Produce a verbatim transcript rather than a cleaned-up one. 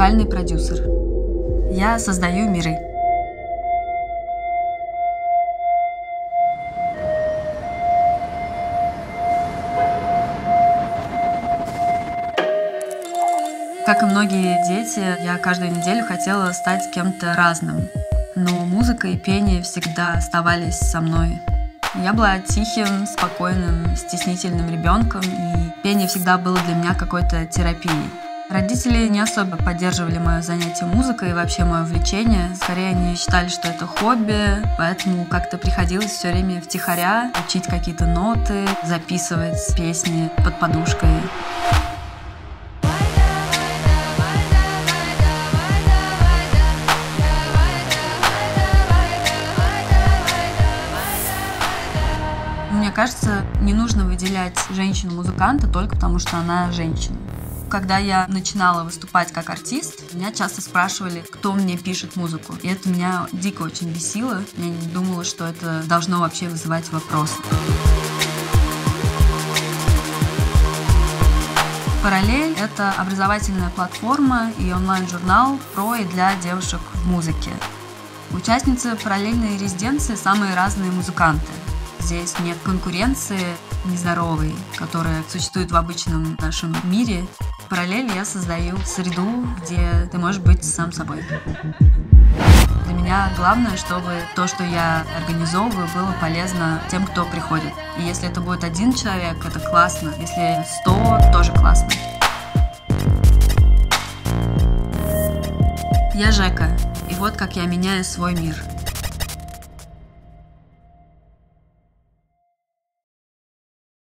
музыкальный продюсер. Я создаю миры. Как и многие дети, я каждую неделю хотела стать кем-то разным. Но музыка и пение всегда оставались со мной. Я была тихим, спокойным, стеснительным ребенком, и пение всегда было для меня какой-то терапией. Родители не особо поддерживали мое занятие музыкой и вообще мое увлечение. Скорее, они считали, что это хобби, поэтому как-то приходилось все время втихаря учить какие-то ноты, записывать песни под подушкой. Мне кажется, не нужно выделять женщину-музыканта только потому, что она женщина. Когда я начинала выступать как артист, меня часто спрашивали, кто мне пишет музыку. И это меня дико очень бесило. Я не думала, что это должно вообще вызывать вопрос. «Параллель» — это образовательная платформа и онлайн-журнал про и для девушек в музыке. Участницы параллельной резиденции — самые разные музыканты. Здесь нет конкуренции нездоровой, которая существует в обычном нашем мире. Параллельно я создаю среду, где ты можешь быть сам собой. Для меня главное, чтобы то, что я организовываю, было полезно тем, кто приходит. И если это будет один человек, это классно. Если сто, тоже классно. Я Жека, и вот как я меняю свой мир.